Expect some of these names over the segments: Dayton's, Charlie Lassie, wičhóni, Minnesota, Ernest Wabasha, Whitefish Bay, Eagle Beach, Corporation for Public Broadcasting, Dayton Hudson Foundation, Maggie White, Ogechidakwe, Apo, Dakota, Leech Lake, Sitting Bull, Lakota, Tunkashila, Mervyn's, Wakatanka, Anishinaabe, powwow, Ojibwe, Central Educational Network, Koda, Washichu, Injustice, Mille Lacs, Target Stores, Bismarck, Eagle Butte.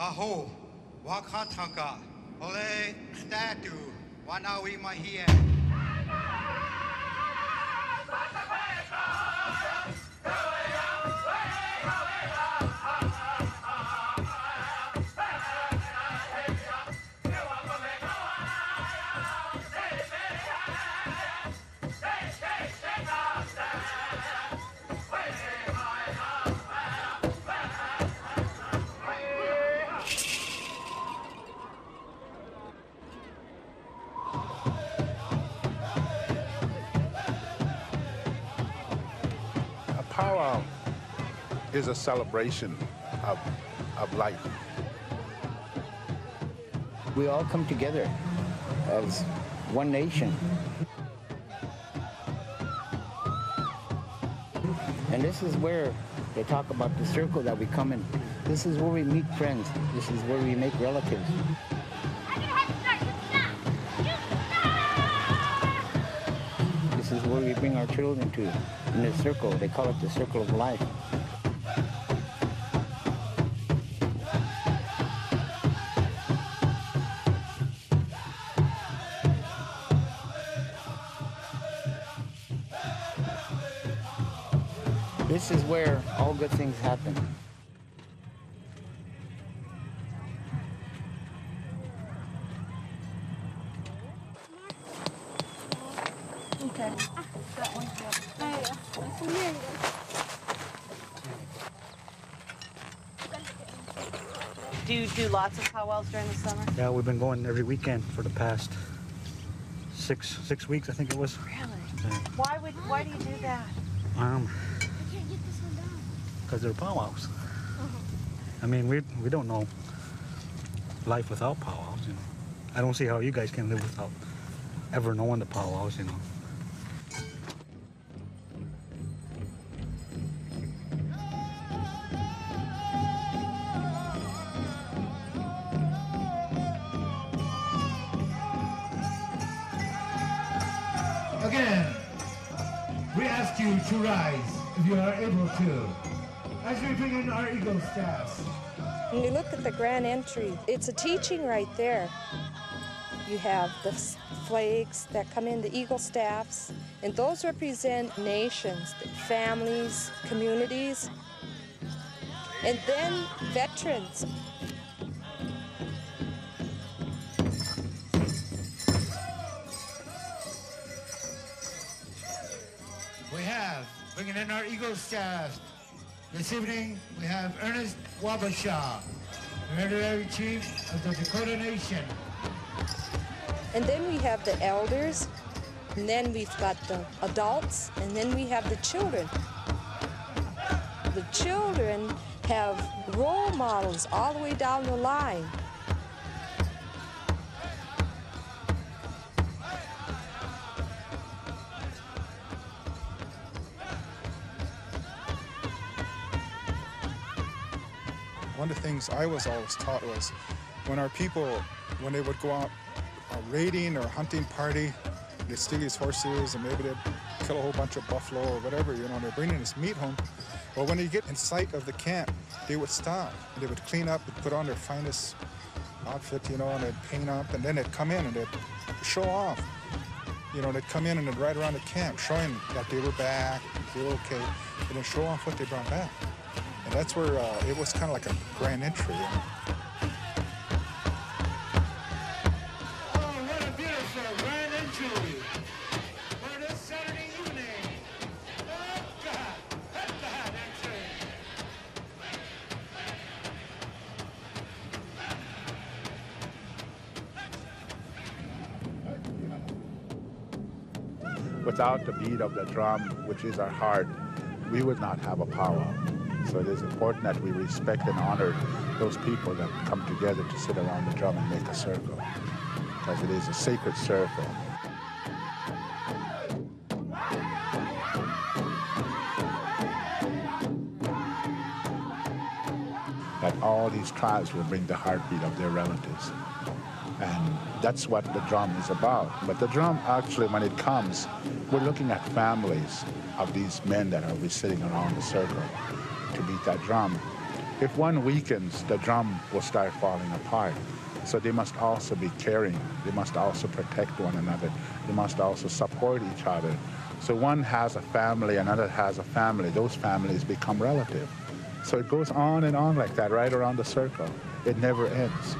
Aho, Wakatanka, Ole Statu, Wanawi Mahia. Is a celebration of life. We all come together as one nation. And this is where they talk about the circle that we come in. This is where we meet friends. This is where we make relatives. This is where we bring our children to, in the circle. They call it the circle of life. This is where all good things happen. Okay. That one's good. There you go. Here you go. Do you do lots of powwows during the summer? Yeah, we've been going every weekend for the past six weeks, I think it was. Really? Yeah. Why do you do that? Because they're powwows. I mean, we don't know life without powwows, you know. I don't see how you guys can live without ever knowing the powwows, you know. Again, we ask you to rise if you are able to. As we bring in our eagle staffs. When you look at the grand entry, it's a teaching right there. You have the flags that come in, the eagle staffs, and those represent nations, families, communities, and then veterans. We have, bringing in our eagle staffs. This evening, we have Ernest Wabasha, Hereditary Chief of the Dakota Nation. And then we have the elders, and then we've got the adults, and then we have the children. The children have role models all the way down the line. One of the things I was always taught was when our people, when they would go out a raiding or a hunting party, they'd steal these horses and maybe they'd kill a whole bunch of buffalo or whatever, you know, and they're bringing this meat home. Well, when they get in sight of the camp, they would stop and they would clean up and put on their finest outfit, you know, and they'd paint up and then they'd come in and they'd show off. You know, they'd come in and they'd ride around the camp showing that they were back, they were okay, and they'd show off what they brought back. And that's where it was kind of like a grand entry. You know? Oh, what a beautiful grand entry for this Saturday evening. Oh, God, that's the hot entry. Without the beat of the drum, which is our heart, we would not have a powwow. So it is important that we respect and honor those people that come together to sit around the drum and make a circle, because it is a sacred circle. That all these tribes will bring the heartbeat of their relatives. And that's what the drum is about. But the drum, actually, when it comes, we're looking at families of these men that are sitting around the circle to beat that drum. If one weakens, the drum will start falling apart. So they must also be caring. They must also protect one another. They must also support each other. So one has a family, another has a family. Those families become relative. So it goes on and on like that, right around the circle. It never ends.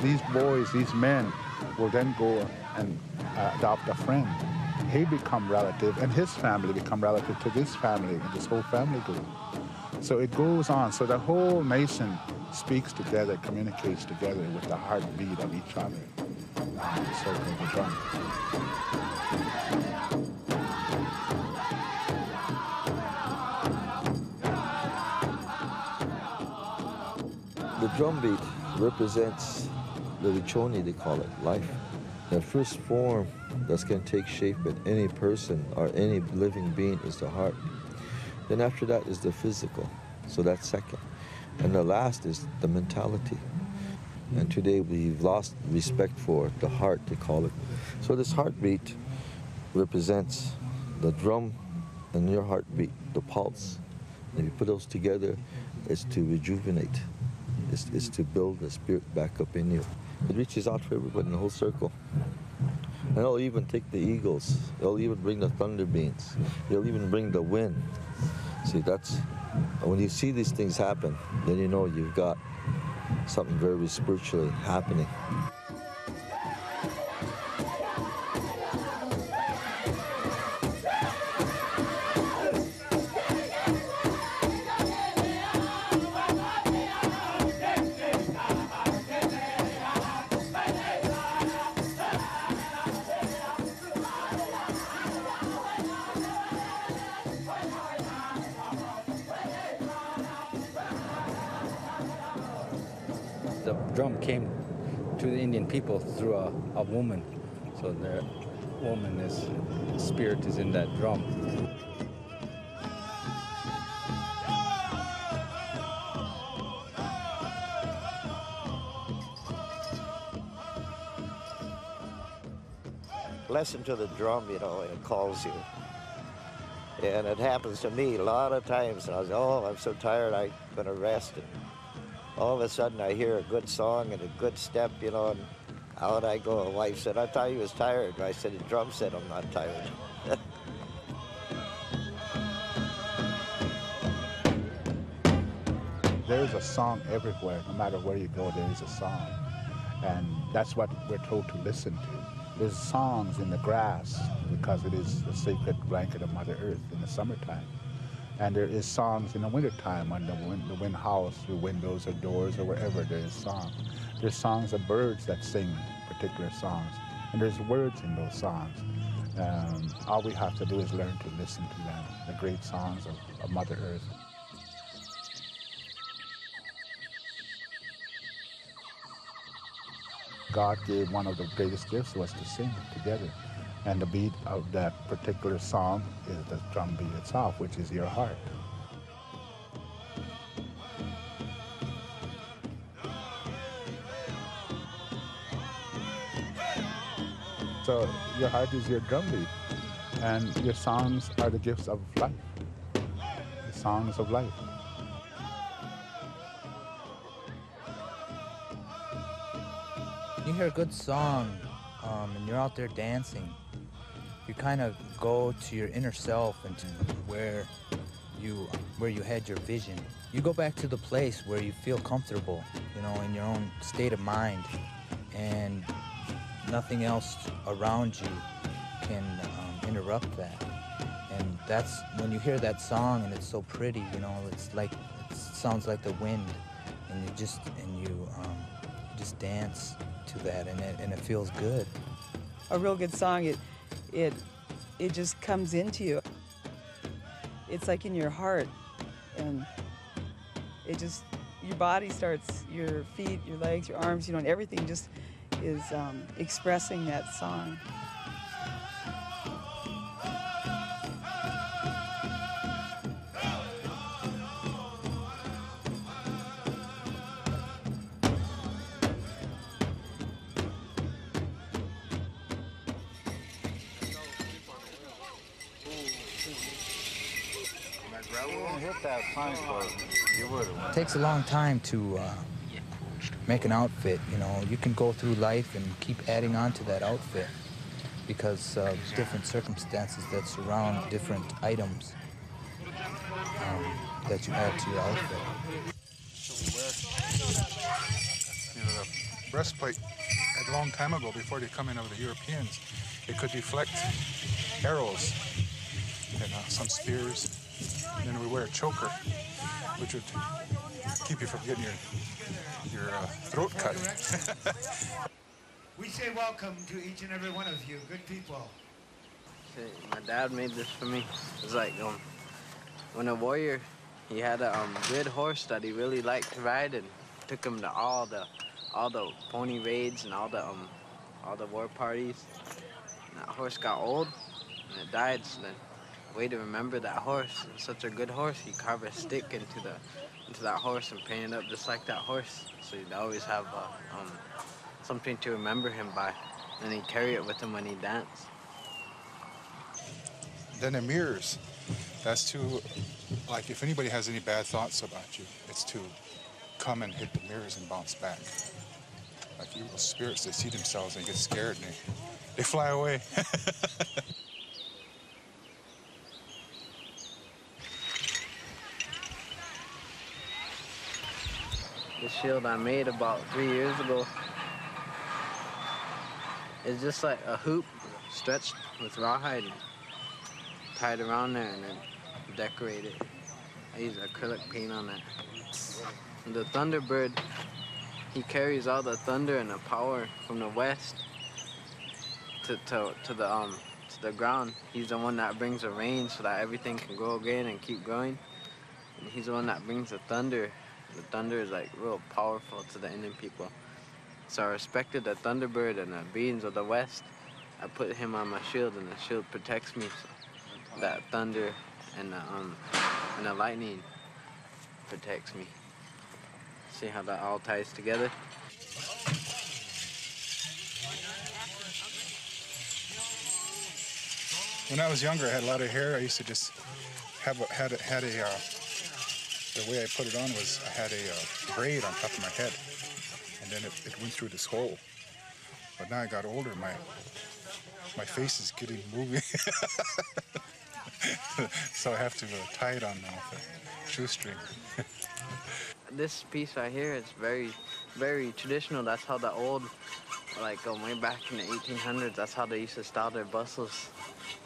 These boys, these men, will then go and adopt a friend. He become relative, and his family become relative to this family, and this whole family group. So it goes on. So the whole nation speaks together, communicates together with the heartbeat of each other. The circle of the drum. The drumbeat represents the wičhóni, they call it, life. The first form that's going to take shape in any person or any living being is the heart. Then after that is the physical, so that's second. And the last is the mentality. And today we've lost respect for the heart, they call it. So this heartbeat represents the drum and your heartbeat, the pulse. And if you put those together, it's to rejuvenate. It's to build the spirit back up in you. It reaches out for everybody in the whole circle. And it'll even take the eagles. It'll even bring the thunder beams. It'll even bring the wind. See, that's, when you see these things happen, then you know you've got something very spiritually happening. People through a woman, so the woman is, the spirit is in that drum. Listen to the drum, you know, it calls you. And it happens to me a lot of times, and I was, oh, I'm so tired, I'm gonna rest. And all of a sudden I hear a good song and a good step, you know, and out I go. My wife said, I thought you was tired. I said, the drum said I'm not tired. There's a song everywhere. No matter where you go, there is a song. And that's what we're told to listen to. There's songs in the grass because it is the sacred blanket of Mother Earth in the summertime. And there is songs in the wintertime when the wind howls through windows or doors or wherever there is song. There's songs of birds that sing particular songs, and there's words in those songs. All we have to do is learn to listen to them, the great songs of Mother Earth. God gave one of the greatest gifts was to sing together. And the beat of that particular song is the drum beat itself, which is your heart. So your heart is your drum beat, and your songs are the gifts of life, the songs of life. You hear a good song, and you're out there dancing. You kind of go to your inner self and to where you had your vision. You go back to the place where you feel comfortable, you know, in your own state of mind, and nothing else around you can interrupt that. And that's when you hear that song, and it's so pretty, you know. It's like it sounds like the wind, and you just dance to that, and it feels good. A real good song, it just comes into you. It's like in your heart, and it just, your body starts, your feet, your legs, your arms, you know, and everything just is expressing that song. hit that sign post, you would have won. It takes a long time to make an outfit, you know. You can go through life and keep adding on to that outfit because of different circumstances that surround different items that you add to your outfit. So we wear, you know, the breastplate a long time ago before they come in over the Europeans. It could deflect arrows and some spears. And then we wear a choker, which would keep you from getting your throat cut. We say welcome to each and every one of you, good people. See, my dad made this for me. It's like when a warrior, he had a good horse that he really liked to ride, and took him to all the pony raids and all the war parties. And that horse got old and it died. So then, way to remember that horse. It was such a good horse. He carved a stick into that horse and painted up just like that horse. So he'd always have something to remember him by, and he'd carry it with him when he danced. Then the mirrors. That's to, like, if anybody has any bad thoughts about you, it's to come and hit the mirrors and bounce back. Like evil spirits, they see themselves and get scared and they fly away. The shield I made about 3 years ago is just like a hoop stretched with rawhide and tied around there, and then decorate it. I use acrylic paint on it. And the Thunderbird, he carries all the thunder and the power from the west to the ground. He's the one that brings the rain so that everything can grow again and keep growing. And he's the one that brings the thunder. The thunder is like real powerful to the Indian people. So I respected the Thunderbird and the beings of the West. I put him on my shield, and the shield protects me. So that thunder and the lightning protects me. See how that all ties together? When I was younger, I had a lot of hair. I used to just the way I put it on was I had a braid on top of my head, and then it went through this hole. But now I got older, my face is getting moving. So I have to tie it on now with a shoestring. This piece right here is very, very traditional. That's how the old, like way back in the 1800s, that's how they used to style their bustles.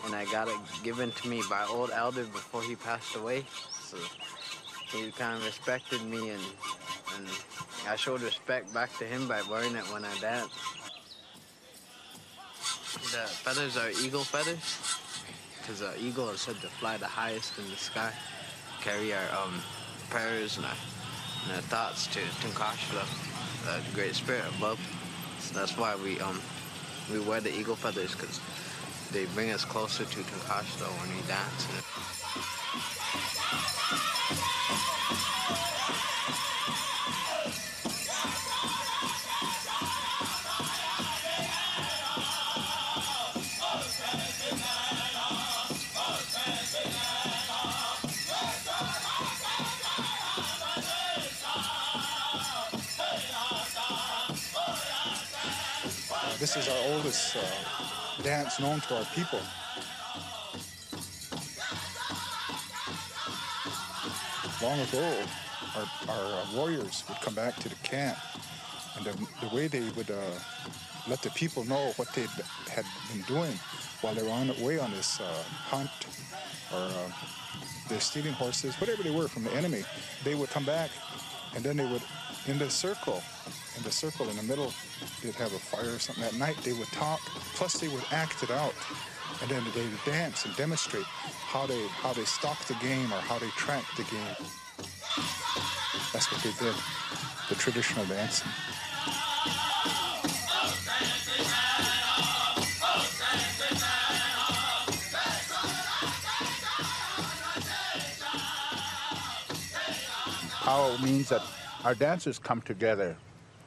And I got it given to me by old elder before he passed away. So he kind of respected me, and I showed respect back to him by wearing it when I danced. The feathers are eagle feathers, because the eagle is said to fly the highest in the sky, carry our prayers and our thoughts to Tunkashila, the Great Spirit above. So that's why we wear the eagle feathers, because they bring us closer to Tunkashila when we dance. This is our oldest dance known to our people. Long ago, our warriors would come back to the camp, and the way they would let the people know what they had been doing while they were on the way on this hunt, or they're stealing horses, whatever they were from the enemy, they would come back, and then they would, in the circle in the middle, they'd have a fire or something. At night, they would talk, plus they would act it out. And then they would dance and demonstrate how they stalked the game or how they tracked the game. That's what they did, the traditional dancing. How it means that our dancers come together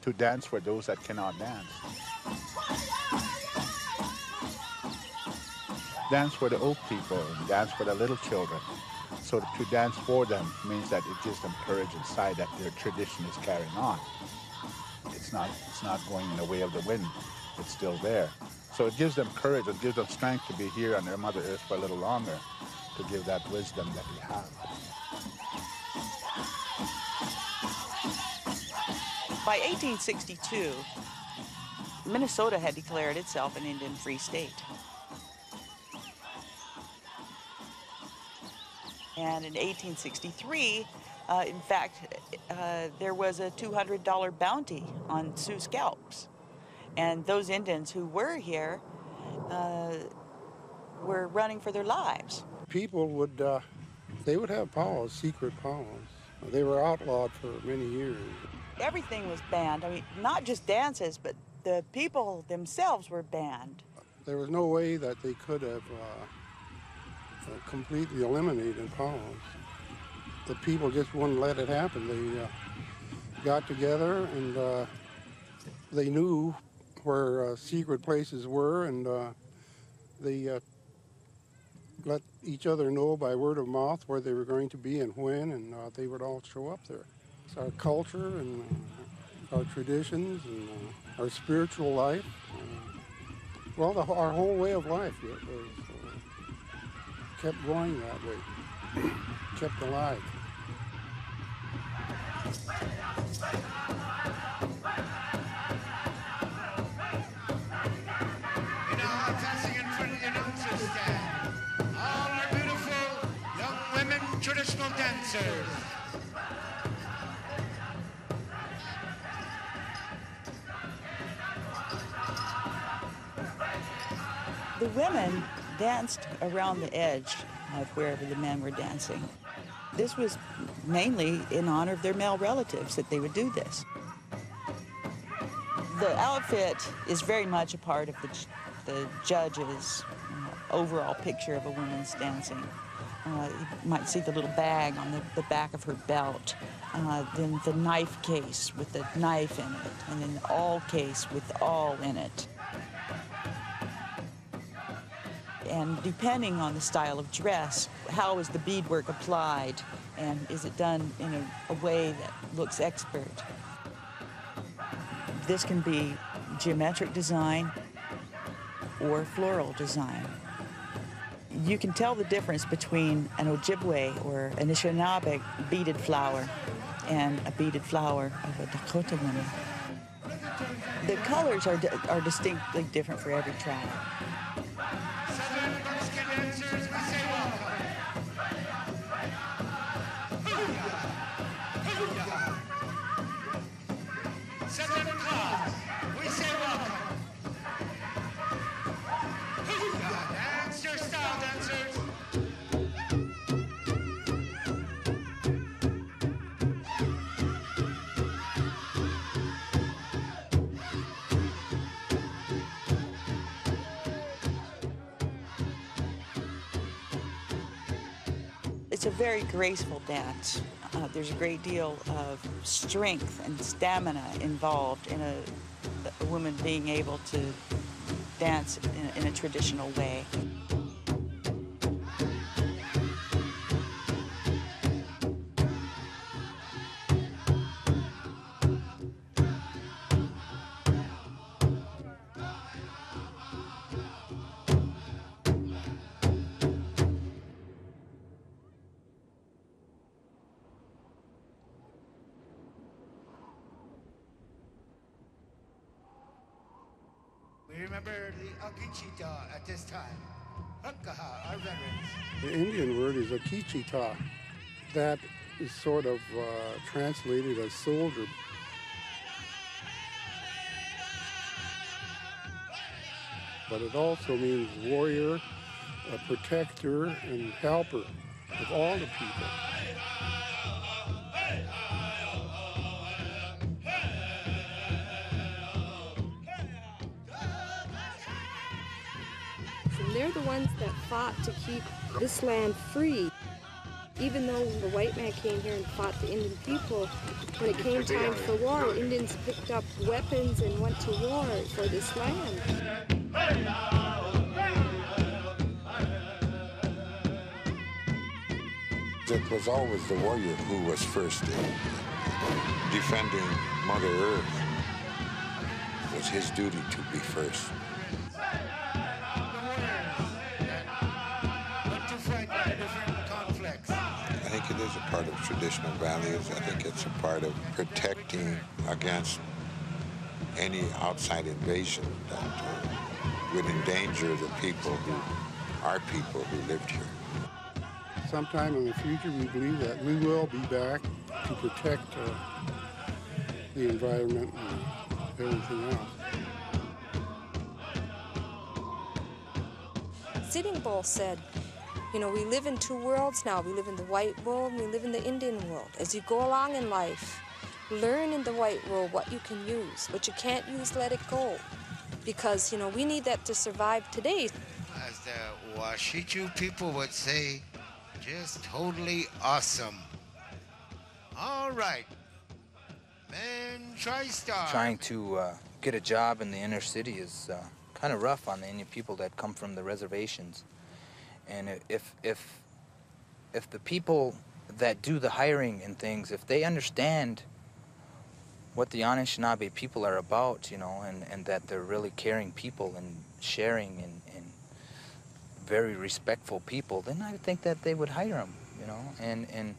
to dance for those that cannot dance. Dance for the old people, dance for the little children. So to dance for them means that it gives them courage inside that their tradition is carrying on. It's not going in the way of the wind. It's still there. So it gives them courage. It gives them strength to be here on their Mother Earth for a little longer, to give that wisdom that we have. By 1862, Minnesota had declared itself an Indian Free State. And in 1863, in fact, there was a $200 bounty on Sioux scalps. And those Indians who were here were running for their lives. People would, they would have powers, secret powers. They were outlawed for many years. Everything was banned. I mean, not just dances, but the people themselves were banned. There was no way that they could have completely eliminated powers. The people just wouldn't let it happen. They got together and they knew where secret places were, and they let each other know by word of mouth where they were going to be and when, and they would all show up there. It's our culture and our traditions and our spiritual life. Well, our whole way of life kept going that way, kept alive. Traditional dancers. The women danced around the edge of wherever the men were dancing. This was mainly in honor of their male relatives that they would do this. The outfit is very much a part of the judge's overall picture of a woman's dancing. You might see the little bag on the back of her belt, then the knife case with the knife in it, and then the awl case with the awl in it. And depending on the style of dress, how is the beadwork applied, and is it done in a way that looks expert? This can be geometric design or floral design. You can tell the difference between an Ojibwe or Anishinaabe beaded flower and a beaded flower of a Dakota woman. The colors are distinctly different for every tribe. It's a very graceful dance. There's a great deal of strength and stamina involved in a woman being able to dance in a traditional way. Remember the Ogechidakwe at this time. Our veterans. The Indian word is Ogechidakwe. That is sort of translated as soldier. But it also means warrior, a protector, and helper of all the people. They're the ones that fought to keep this land free. Even though the white man came here and fought the Indian people, when it came time for war, Indians picked up weapons and went to war for this land. it was always the warrior who was first in defending Mother Earth. It was his duty to be first. I think it is a part of traditional values. I think it's a part of protecting against any outside invasion that would endanger the people who are people who lived here. Sometime in the future, we believe that we will be back to protect the environment and everything else. Sitting Bull said, you know, we live in two worlds now. We live in the white world and we live in the Indian world. As you go along in life, learn in the white world what you can use. What you can't use, let it go. Because, you know, we need that to survive today. As the Washichu people would say, just totally awesome. All right. Man, TriStar. Trying to get a job in the inner city is kind of rough on the Indian people that come from the reservations. And if the people that do the hiring and things, if they understand what the Anishinaabe people are about, you know, and that they're really caring people and sharing and very respectful people, then I think that they would hire them, you know, and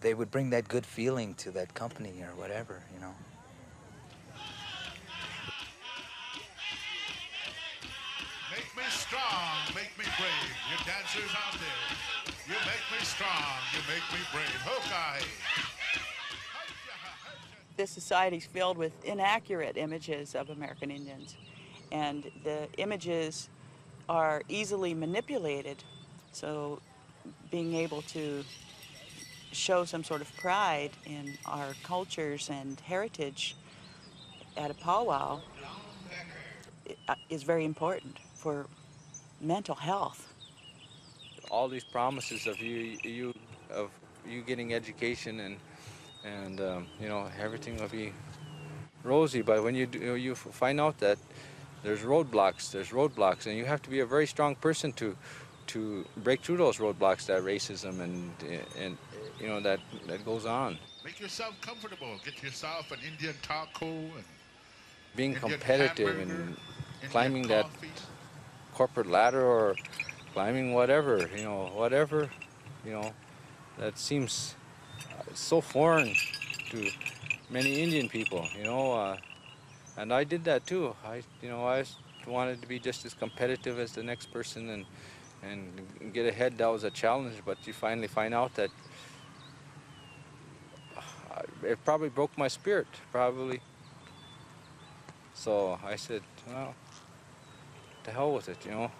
they would bring that good feeling to that company or whatever, you know. Make me strong, make me brave. You dancers out there, you make me strong, you make me brave. Hokai. This society is filled with inaccurate images of American Indians, and the images are easily manipulated. So being able to show some sort of pride in our cultures and heritage at a powwow is very important for mental health. All these promises of you getting education and you know, everything will be rosy, but when you find out that there's roadblocks, and you have to be a very strong person to break through those roadblocks, that racism and you know that goes on. Make yourself comfortable. Get yourself an Indian taco and being competitive and climbing that corporate ladder or climbing whatever, you know, that seems so foreign to many Indian people, you know, and I did that too. I wanted to be just as competitive as the next person and get ahead. That was a challenge, but you finally find out that it probably broke my spirit, probably. So I said, well, to hell with it, you know.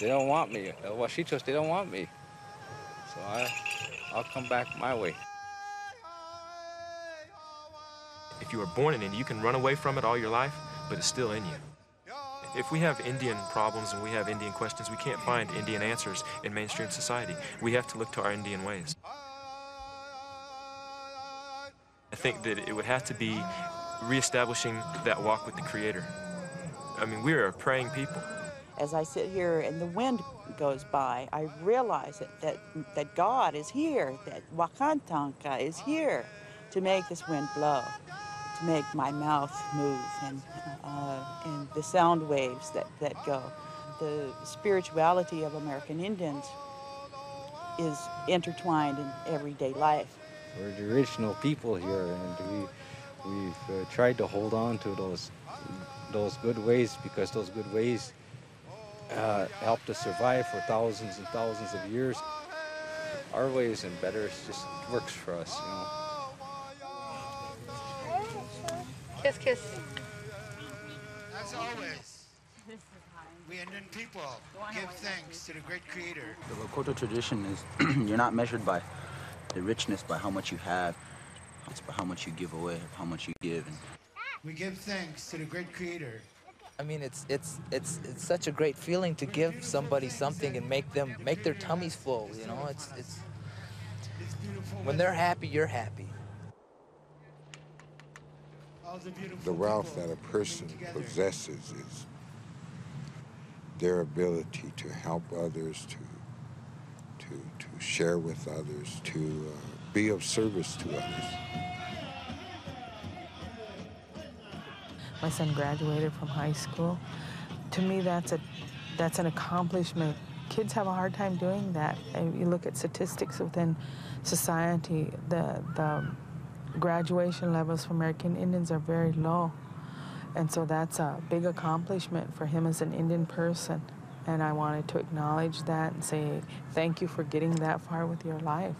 They don't want me. Washichos, they don't want me. So I'll come back my way. If you were born in India, you can run away from it all your life, but it's still in you. If we have Indian problems and we have Indian questions, we can't find Indian answers in mainstream society. We have to look to our Indian ways. I think that it would have to be reestablishing that walk with the Creator. I mean, we are a praying people. As I sit here and the wind goes by, I realize that God is here, that Wakantanka is here to make this wind blow, to make my mouth move, and the sound waves that go. The spirituality of American Indians is intertwined in everyday life. We're the original people here, and we've tried to hold on to those good ways, because those good ways helped us survive for thousands and thousands of years. Our ways and better, it just works for us, you know. Kiss, kiss. As always, we Indian people give thanks to the great Creator. The Lakota tradition is you're not measured by the richness, by how much you have. It's about how much you give away, how much you give. We give thanks to the great Creator. I mean, it's such a great feeling to give somebody something and make their tummies full. You know, it's when they're happy, you're happy. The wealth that a person possesses is their ability to help others, to to share with others, to be of service to others. My son graduated from high school. To me, that's an accomplishment. Kids have a hard time doing that. And you look at statistics within society, the graduation levels for American Indians are very low. And so that's a big accomplishment for him as an Indian person. And I wanted to acknowledge that and say, thank you for getting that far with your life.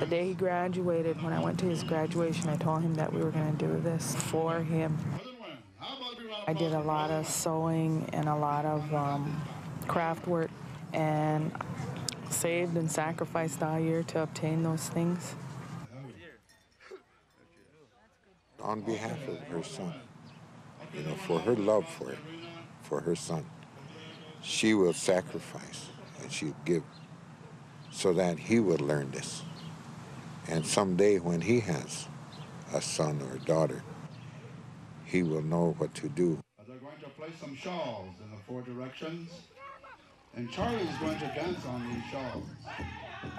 The day he graduated, when I went to his graduation, I told him that we were going to do this for him. I did a lot of sewing and a lot of craft work and saved and sacrificed all year to obtain those things. On behalf of her son, you know, for her love for her son, she will sacrifice and she'll give so that he will learn this. And someday when he has a son or a daughter, he will know what to do. They're going to place some shawls in the four directions, and Charlie's going to dance on these shawls.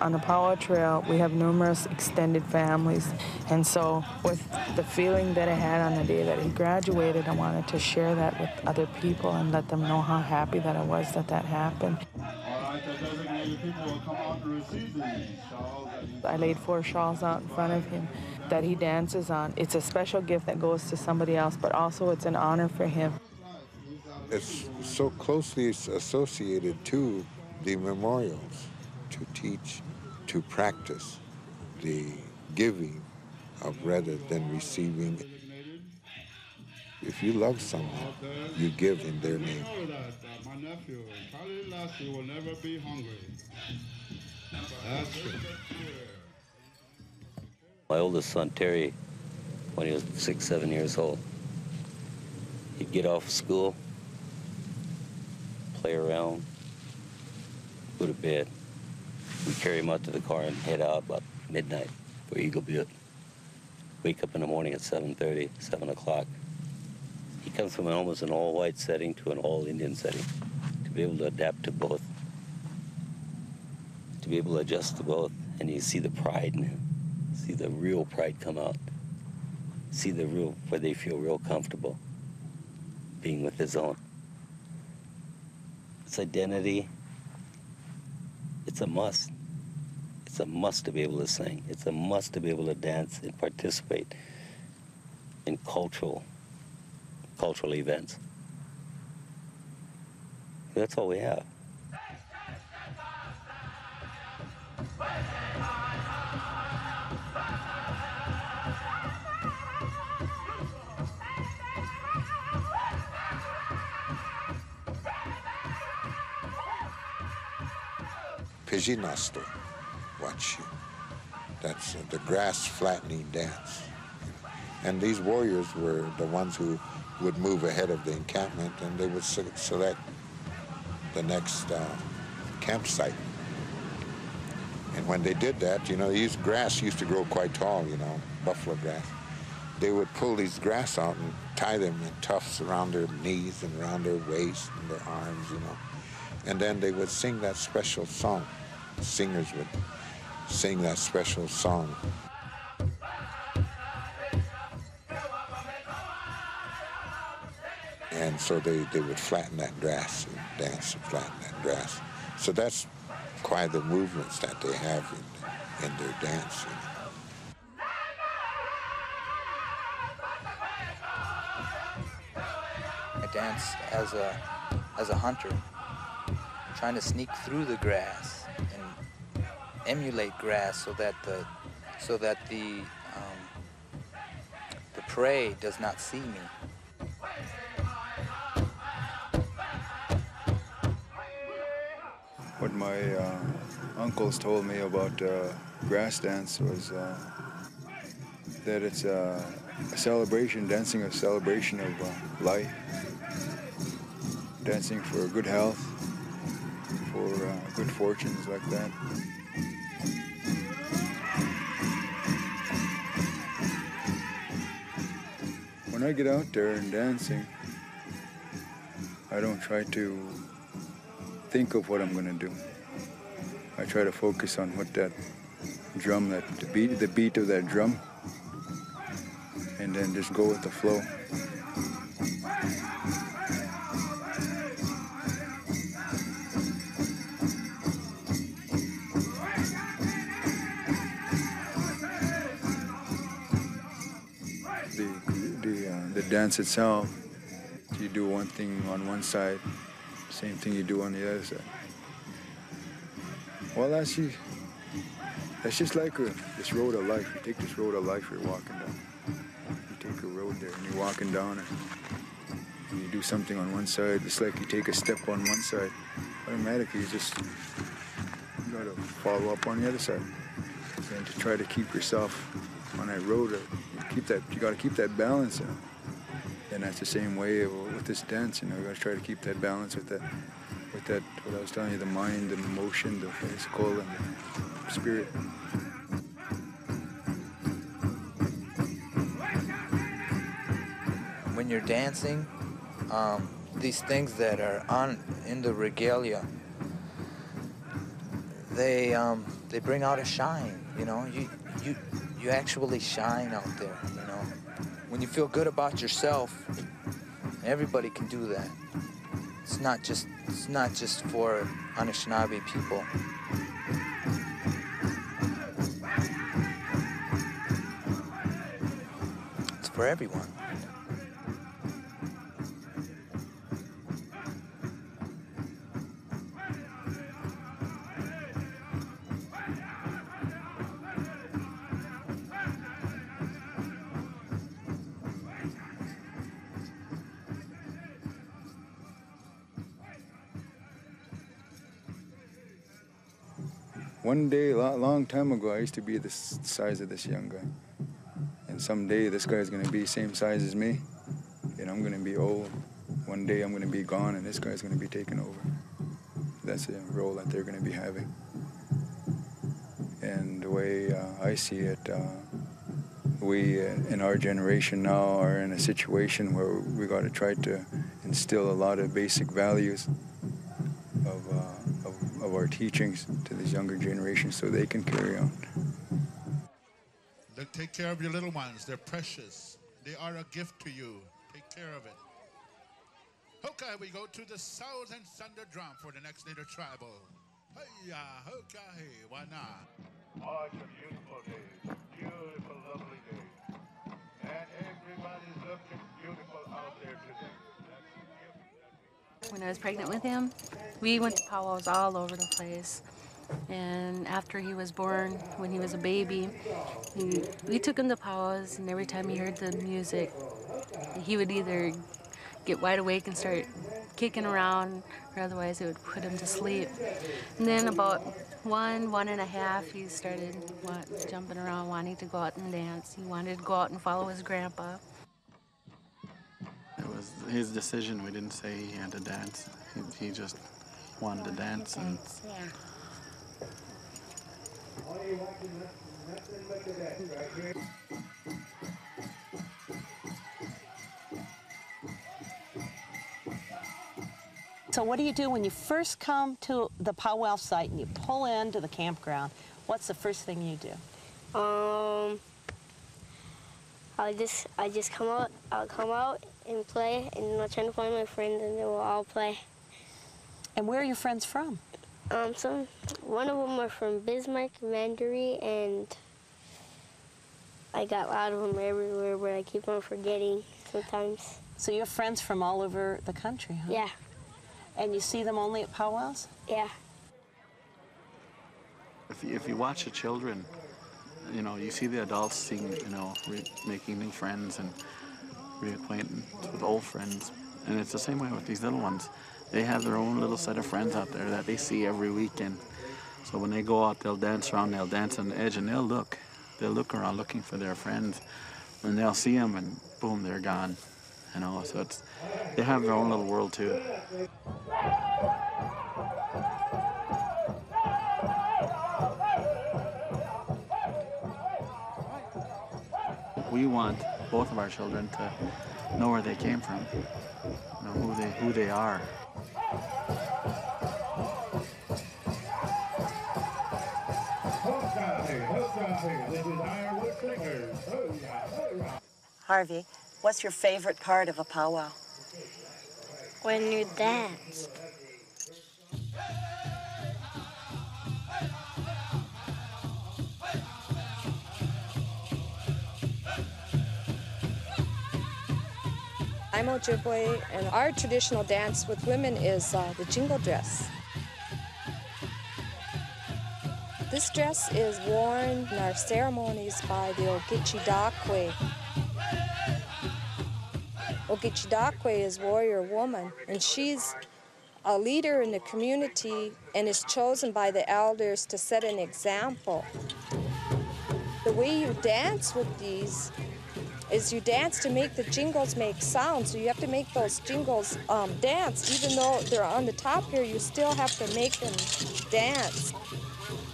On the Powwow Trail, we have numerous extended families, and so with the feeling that I had on the day that he graduated, I wanted to share that with other people and let them know how happy that I was that that happened. All right, the designated people will come out and receive these shawls. I laid four shawls out in front of him that he dances on. It's a special gift that goes to somebody else, but also it's an honor for him. It's so closely associated to the memorials, to teach, to practice the giving of rather than receiving. If you love someone, you give in their name. My nephew, Charlie Lassie, will never be hungry. That's it. My oldest son, Terry, when he was 6, 7 years old, he'd get off of school, play around, go to bed. We'd carry him out to the car and head out about midnight for Eagle Butte. Wake up in the morning at 7:30, 7 o'clock. He comes from almost an all-white setting to an all-Indian setting, to be able to adapt to both, to be able to adjust to both, and you see the pride in him. See the real pride come out. See the real, where they feel real comfortable being with his own. It's identity. It's a must. It's a must to be able to sing. It's a must to be able to dance and participate in cultural events. That's all we have. Pijinasto, Washichu. That's the grass flattening dance. And these warriors were the ones who would move ahead of the encampment, and they would select the next campsite. And when they did that, you know, these grass used to grow quite tall, you know, buffalo grass. They would pull these grass out and tie them in tufts around their knees and around their waist and their arms, you know. And then they would sing that special song. Singers would sing that special song. And so they would flatten that grass and dance and flatten that grass. So that's quite the movements that they have in their dance. You know. I danced as a hunter, trying to sneak through the grass and emulate grass so that the prey does not see me. What my uncles told me about grass dance was that it's a celebration, dancing a celebration of life, dancing for good health, for good fortunes like that. When I get out there and dancing, I don't try to think of what I'm going to do. I try to focus on what that drum, the beat of that drum, and then just go with the flow. The dance itself, you do one thing on one side, same thing you do on the other side. Well, that's just like this road of life. You take this road of life you're walking down. You take a road there and you're walking down and you do something on one side. It's like you take a step on one side. Automatically, you gotta follow up on the other side. And to try to keep yourself on that road, you gotta keep that balance. And that's the same way with this dance, you know, you gotta try to keep that balance with that, what I was telling you, the mind, the emotion, the physical, and the spirit. When you're dancing, these things that are in the regalia, they bring out a shine, you know. You actually shine out there, you know. When you feel good about yourself, everybody can do that. It's not just for Anishinaabe people. It's for everyone. One day, a long time ago, I used to be the size of this young guy. And someday, this guy's going to be the same size as me. And I'm going to be old. One day, I'm going to be gone, and this guy's going to be taken over. That's the role that they're going to be having. And the way I see it, we in our generation now are in a situation where we got to try to instill a lot of basic values of our teachings to these younger generations so they can carry on. Look, take care of your little ones. They're precious. They are a gift to you. Take care of it. Okay, we go to the south and thunder drum for the next little tribal. Hiya, hoka, hey, why not? Oh, it's a beautiful day. It's a beautiful, lovely day. And everybody's looking beautiful out there today. When I was pregnant with him, we went to powwows all over the place. And after he was born, when he was a baby, we took him to powwows, and every time he heard the music, he would either get wide awake and start kicking around, or otherwise it would put him to sleep. And then about one and a half, he started jumping around, wanting to go out and dance. He wanted to go out and follow his grandpa. It was his decision. We didn't say he had to dance. He just wanted to dance. And so what do you do when you first come to the powwow site and you pull into the campground? What's the first thing you do? I just come out. I'll come out and play, and I'm trying to find my friends, and then we'll all play. And where are your friends from? One of them are from Bismarck, Mandarin, and I got a lot of them everywhere, but I keep on forgetting sometimes. So you have friends from all over the country, huh? Yeah. And you see them only at powwows? Yeah. If you watch the children, you know, you see the adults seeing, you know, making new friends and reacquaintance with old friends. And it's the same way with these little ones. They have their own little set of friends out there that they see every weekend. So when they go out, they'll dance around, they'll dance on the edge, and they'll look around looking for their friends, and they'll see them, and boom, they're gone. You know, so they have their own little world too. We want both of our children to know where they came from, you know, who they are. Harvey, what's your favorite part of a powwow? When you dance. I'm Ojibwe, and our traditional dance with women is the jingle dress. This dress is worn in our ceremonies by the Ogechidakwe. Ogechidakwe is warrior woman, and she's a leader in the community and is chosen by the elders to set an example. The way you dance with these is you dance to make the jingles make sound, so you have to make those jingles dance. Even though they're on the top here, you still have to make them dance.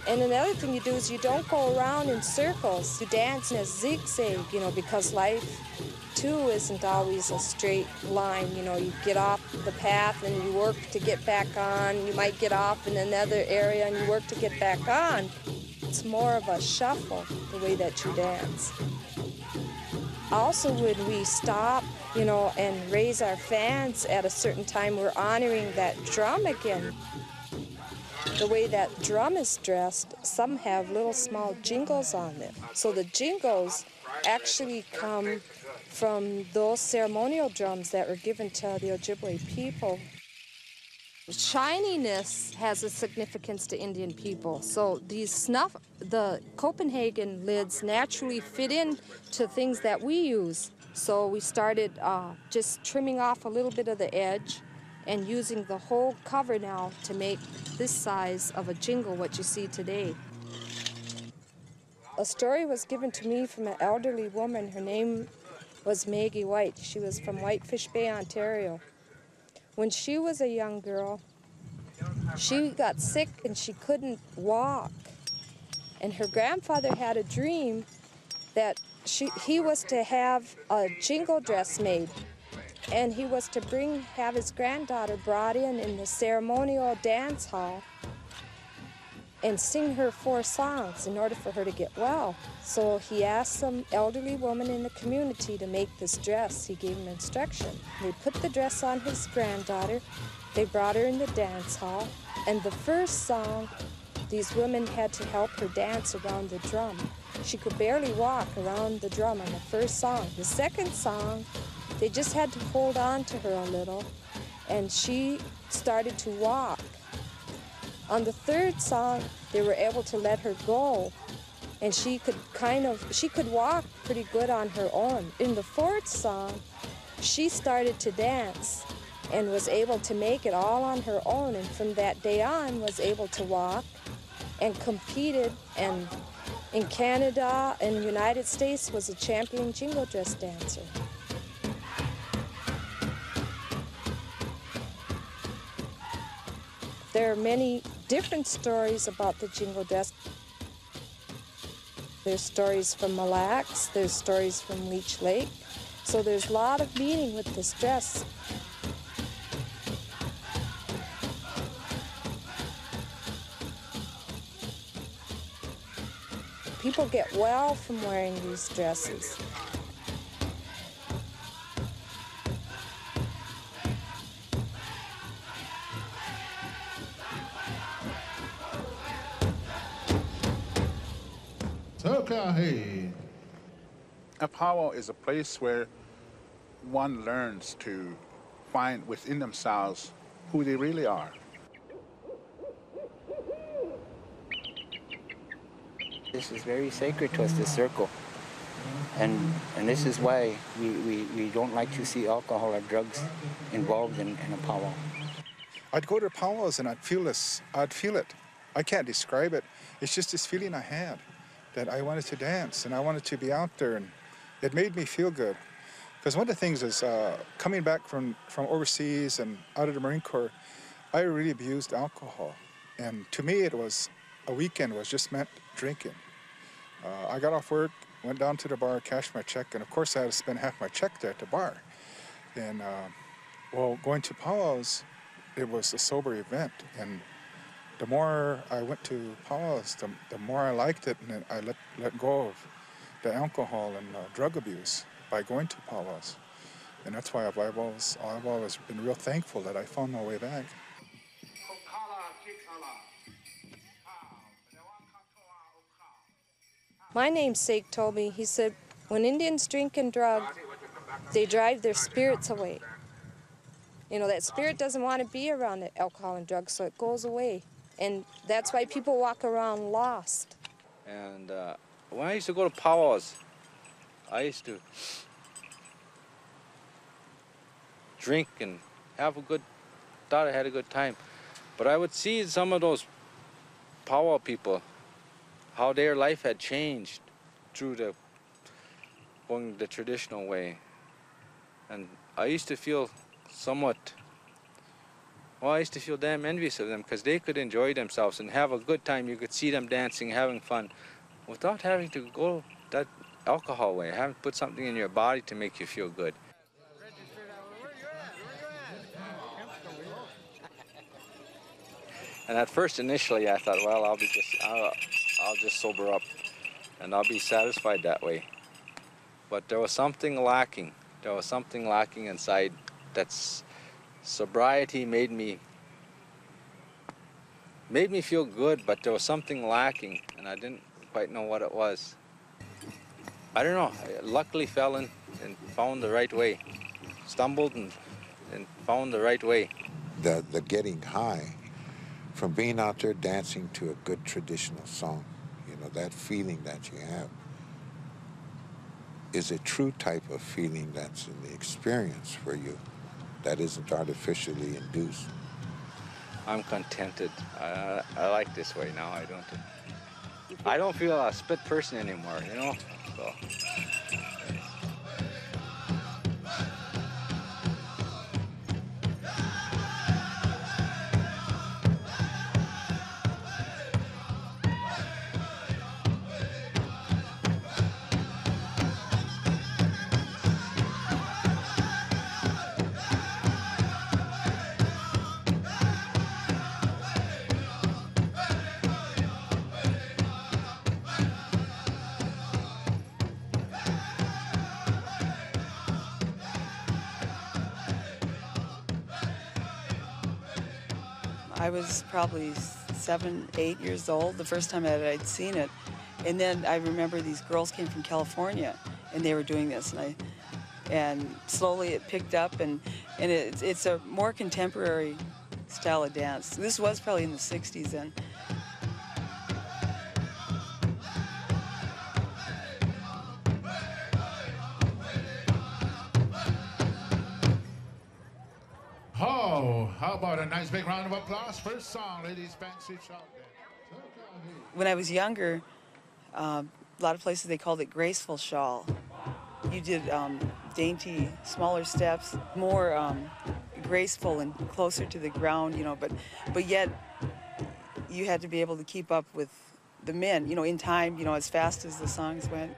And another thing you do is you don't go around in circles. You dance in a zigzag, you know, because life, too, isn't always a straight line. You know, you get off the path and you work to get back on. You might get off in another area and you work to get back on. It's more of a shuffle, the way that you dance. Also, when we stop, you know, and raise our fans at a certain time, we're honoring that drum again. The way that drum is dressed, some have little small jingles on them. So the jingles actually come from those ceremonial drums that were given to the Ojibwe people. Shininess has a significance to Indian people. So these snuff, the Copenhagen lids naturally fit in to things that we use. So we started just trimming off a little bit of the edge and using the whole cover now to make this size of a jingle, what you see today. A story was given to me from an elderly woman. Her name was Maggie White. She was from Whitefish Bay, Ontario. When she was a young girl, she got sick and she couldn't walk. And her grandfather had a dream that he was to have a jingle dress made. And he was to have his granddaughter brought in the ceremonial dance hall and sing her 4 songs in order for her to get well. So he asked some elderly woman in the community to make this dress. He gave them instruction. They put the dress on his granddaughter. They brought her in the dance hall. And the first song, these women had to help her dance around the drum. She could barely walk around the drum on the first song. The second song, they just had to hold on to her a little, and she started to walk. On the third song, they were able to let her go, and she could walk pretty good on her own. In the fourth song, she started to dance and was able to make it all on her own, and from that day on was able to walk and competed, and in Canada and the United States was a champion jingle dress dancer. There are many different stories about the jingle dress. There's stories from Mille Lacs, there's stories from Leech Lake. So there's a lot of meaning with this dress. People get well from wearing these dresses. A powwow is a place where one learns to find within themselves who they really are. This is very sacred to us, this circle. And this is why we don't like to see alcohol or drugs involved in a powwow. I'd go to powwows and I'd feel this. I'd feel it. I can't describe it. It's just this feeling I had, that I wanted to dance and I wanted to be out there, and it made me feel good. Because one of the things is coming back from overseas and out of the Marine Corps, I really abused alcohol. And to me, it was, a weekend was just meant drinking. I got off work, went down to the bar, cashed my check, and of course I had to spend half my check there at the bar. And well, going to powwows, it was a sober event, and the more I went to pause, the more I liked it, and I let go of the alcohol and drug abuse by going to Palos. And that's why I've always been real thankful that I found my way back. My namesake told me, he said, when Indians drink and drug, they drive their spirits away. You know, that spirit doesn't want to be around that alcohol and drugs, so it goes away. And that's why people walk around lost. And when I used to go to powwows, I used to drink and have a good, thought I had a good time. But I would see some of those powwow people, how their life had changed through the going the traditional way. And I used to feel somewhat, well, I used to feel damn envious of them because they could enjoy themselves and have a good time. You could see them dancing, having fun, without having to go that alcohol way, having to put something in your body to make you feel good. And at first, initially, I thought, well, I'll just sober up and I'll be satisfied that way. But there was something lacking. There was something lacking inside. That's sobriety made me feel good, but there was something lacking, and I didn't quite know what it was. I don't know. I luckily fell in and found the right way. Stumbled and found the right way. The getting high from being out there dancing to a good traditional song, you know, that feeling that you have is a true type of feeling that's in the experience for you, that isn't artificially induced. I'm contented. I like this way now. I don't feel a split person anymore, you know? So. I was probably 7, 8 years old the first time that I'd seen it. And then I remember these girls came from California and they were doing this. And slowly it picked up, and it's a more contemporary style of dance. This was probably in the 60s then. How about a nice big round of applause? First song, ladies, fancy shout. When I was younger, a lot of places they called it graceful shawl. You did dainty, smaller steps, more graceful and closer to the ground, you know, but yet you had to be able to keep up with the men, you know, in time, you know, as fast as the songs went.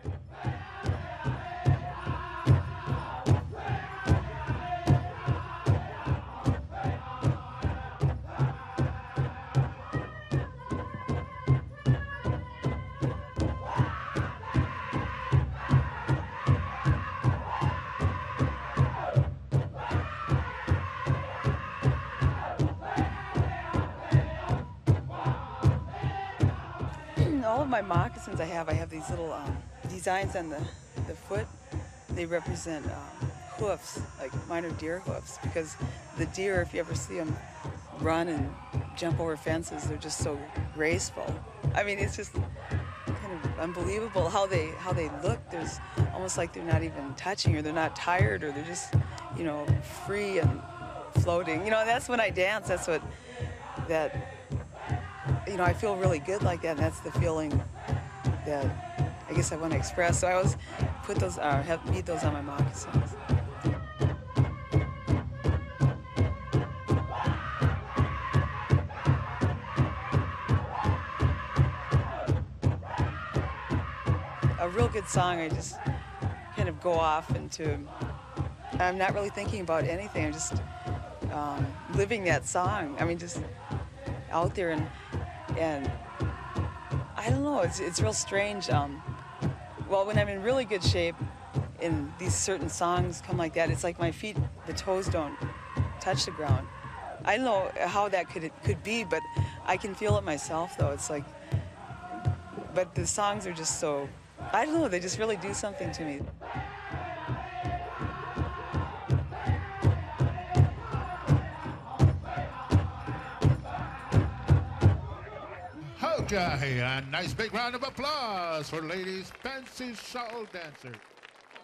My moccasins I have these little designs on the foot. They represent hoofs, like minor deer hoofs, because the deer, if you ever see them run and jump over fences, they're just so graceful. I mean, it's just kind of unbelievable how they look. There's almost like they're not even touching, or they're not tired, or they're just, you know, free and floating. You know, that's when I dance. That's what that. You know, I feel really good like that, and that's the feeling that I guess I want to express. So I always put those, need those on my moccasins. A real good song, I just kind of go off into, I'm not really thinking about anything. I'm just living that song. I mean, just out there and And I don't know, it's real strange. Well, when I'm in really good shape and these certain songs come like that, it's like my feet, the toes don't touch the ground. I don't know how that could be, but I can feel it myself, though. It's like, but the songs are just so, I don't know, they just really do something to me. Okay, a nice big round of applause for ladies' fancy soul dancer.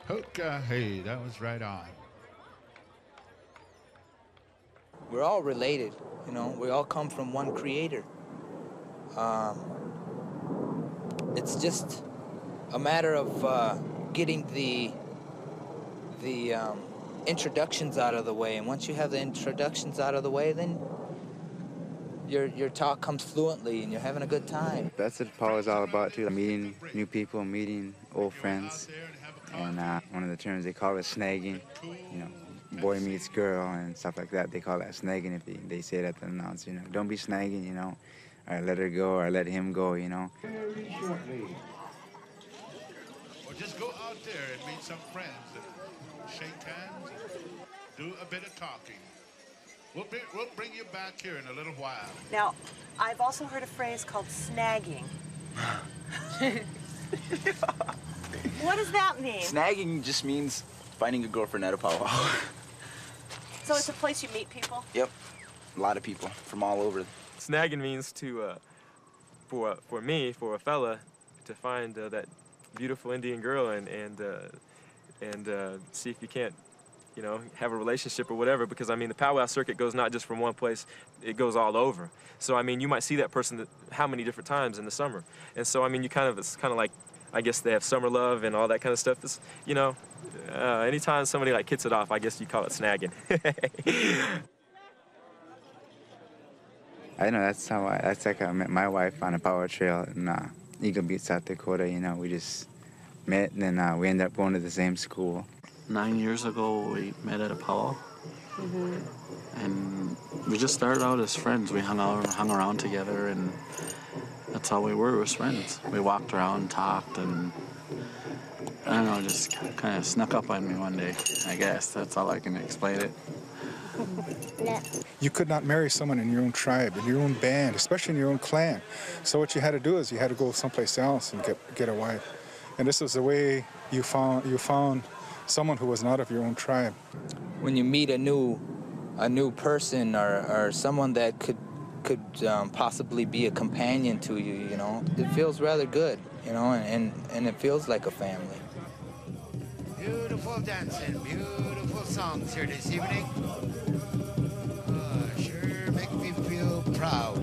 Okay, that was right on. We're all related, you know. We all come from one creator. It's just a matter of getting the introductions out of the way. And once you have the introductions out of the way, then your talk comes fluently and you're having a good time. That's what Paul is all about too, meeting new people, meeting old friends. And one of the terms they call it snagging, you know, boy meets girl and stuff like that. They call that snagging if they say that to the announcer, you know, don't be snagging, you know, or let her go or let him go, you know. Very shortly. Or just go out there and meet some friends and shake hands and do a bit of talking. We'll bring you back here in a little while. Now, I've also heard a phrase called snagging. What does that mean? Snagging just means finding a girlfriend at a powwow. So it's a place you meet people? Yep. A lot of people from all over. Snagging means to, for a fella, to find that beautiful Indian girl and see if you can't, you know, have a relationship or whatever, because, I mean, the powwow circuit goes not just from one place, it goes all over. So, I mean, you might see that person how many different times in the summer. And so, I mean, it's kind of like, I guess they have summer love and all that kind of stuff. It's, you know, anytime somebody, like, hits it off, I guess you call it snagging. I know, that's like how I met my wife on a powwow trail in Eagle Beach, South Dakota. You know, we just met, and then we ended up going to the same school. 9 years ago, we met at a powwow, and we just started out as friends. We hung around together, and that's how we were friends. We walked around, talked, and I don't know, just kind of snuck up on me one day, I guess. That's all I can explain it. You could not marry someone in your own tribe, in your own band, especially in your own clan. So what you had to do is you had to go someplace else and get a wife. And this was the way you found someone who was not of your own tribe. When you meet a new person or someone that could possibly be a companion to you, you know, it feels rather good, you know, and it feels like a family. Beautiful dancing, beautiful songs here this evening. Sure make me feel proud.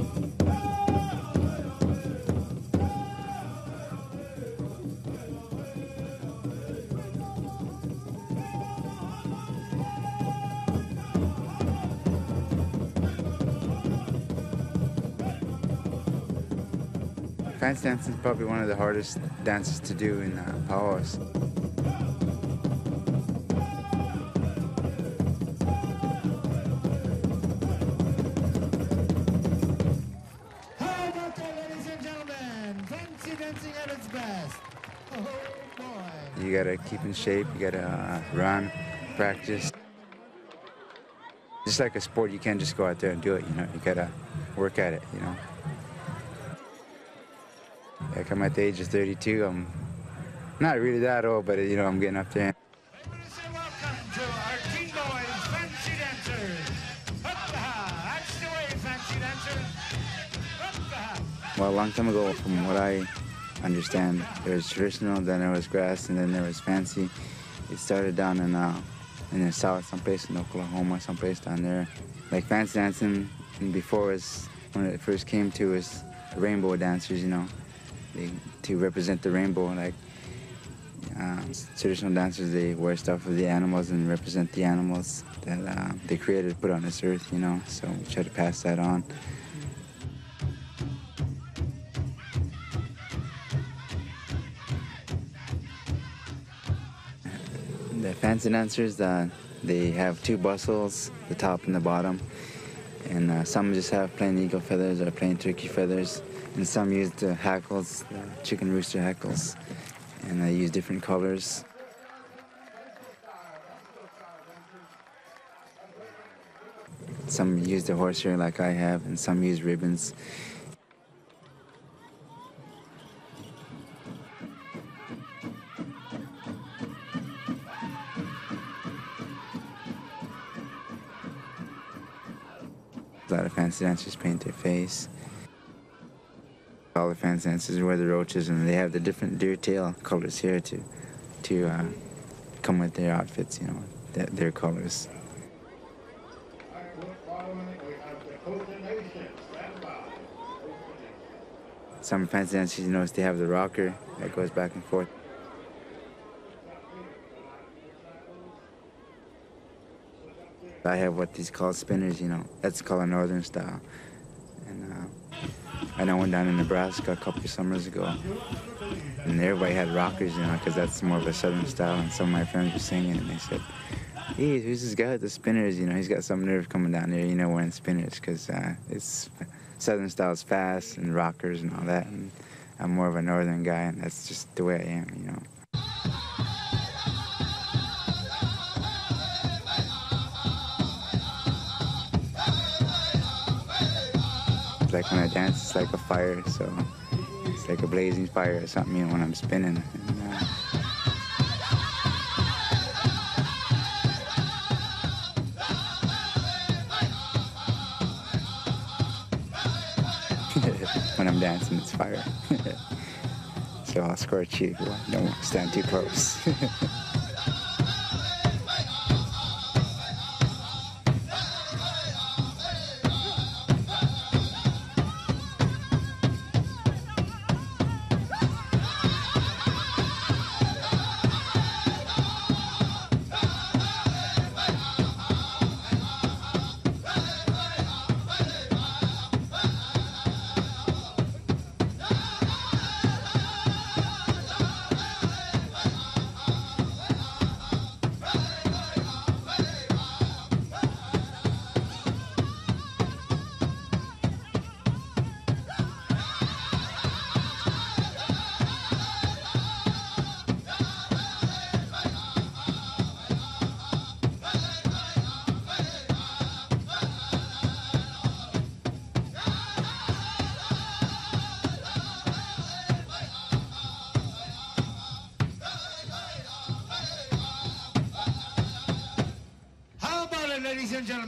Fence dancing is probably one of the hardest dances to do in powwows. Hi, Dakota, ladies and gentlemen. Fancy dancing at its best. Oh, boy. You gotta keep in shape, you gotta run, practice. Just like a sport, you can't just go out there and do it, you know, you gotta work at it, you know. Like I'm at the age of 32, I'm not really that old, but you know, I'm getting up there. I'm going to say welcome to our teen boys, fancy dancers. Hop-ha, that's the way, fancy dancers. Hop-ha. Well, a long time ago, from what I understand, there was traditional, then there was grass, and then there was fancy. It started down in the south, someplace in Oklahoma, someplace down there. Like fancy dancing, and before was, when it first came to, was rainbow dancers, you know. To represent the rainbow, like traditional dancers, they wear stuff of the animals and represent the animals that they created, put on this earth, you know, so we try to pass that on. The fancy dancers, they have two bustles, the top and the bottom, and some just have plain eagle feathers or plain turkey feathers. and some used hackles, chicken rooster hackles, and they used different colors. Some used a horsehair like I have, and some used ribbons. A lot of fancy dancers paint their face. All the fancy dancers wear the roaches, and they have the different deer tail colors here to come with their outfits, you know, their colors. Some fancy dancers, you notice they have the rocker that goes back and forth. I have what these called spinners, you know. That's called a northern style. And I know one down in Nebraska a couple of summers ago, and everybody had rockers, you know, because that's more of a southern style. And some of my friends were singing, and they said, "Hey, who's this guy with the spinners? You know, he's got some nerve coming down there, you know, wearing spinners, because it's southern style's fast and rockers and all that." And I'm more of a northern guy, and that's just the way I am, you know. Like when I dance, it's like a fire, so it's like a blazing fire or something, you know, when I'm spinning. And, when I'm dancing, it's fire. So I'll scorch you. Don't stand too close.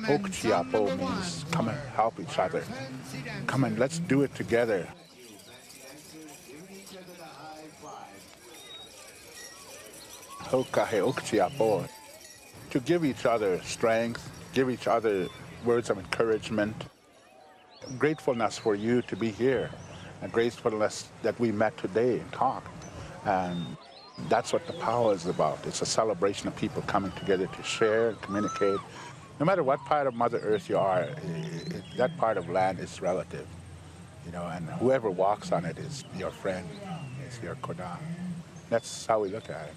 Ogechidakwe, Apo means come and help each other. Come and let's do it together. To give each other strength, give each other words of encouragement. Gratefulness for you to be here, and gratefulness that we met today and talked. And that's what the powwow is about. It's a celebration of people coming together to share and communicate. No matter what part of Mother Earth you are, that part of land is relative, you know, and whoever walks on it is your friend, is your Koda. That's how we look at it.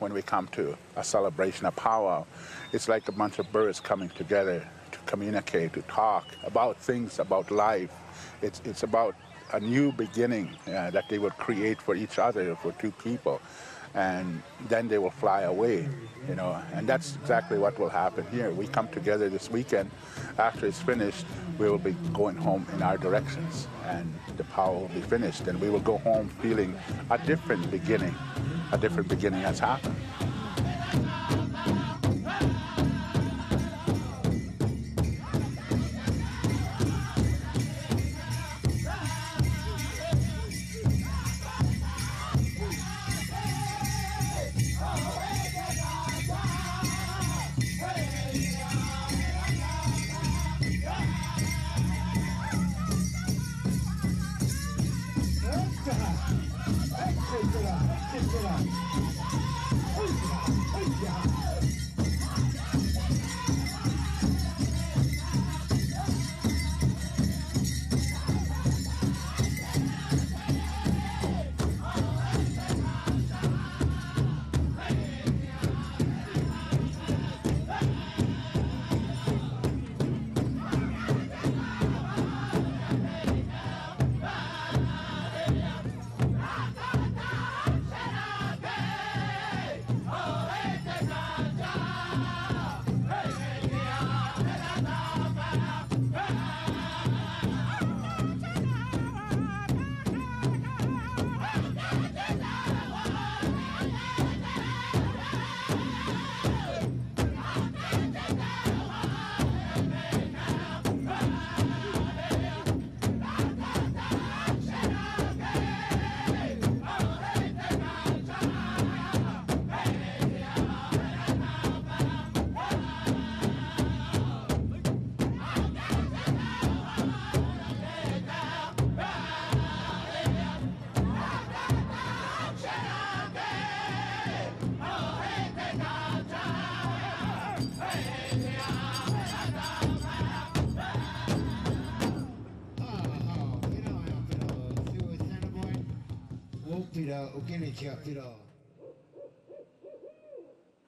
When we come to a celebration, a powwow, it's like a bunch of birds coming together to communicate, to talk about things, about life. It's about a new beginning that they would create for each other, for two people. And then they will fly away, you know, and that's exactly what will happen here. We come together this weekend. After it's finished, we will be going home in our directions, and the powwow will be finished, and we will go home feeling a different beginning. A different beginning has happened.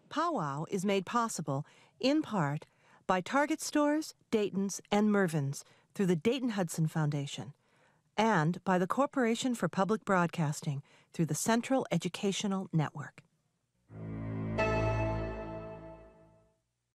Powwow is made possible, in part, by Target Stores, Dayton's, and Mervyn's through the Dayton Hudson Foundation, and by the Corporation for Public Broadcasting through the Central Educational Network.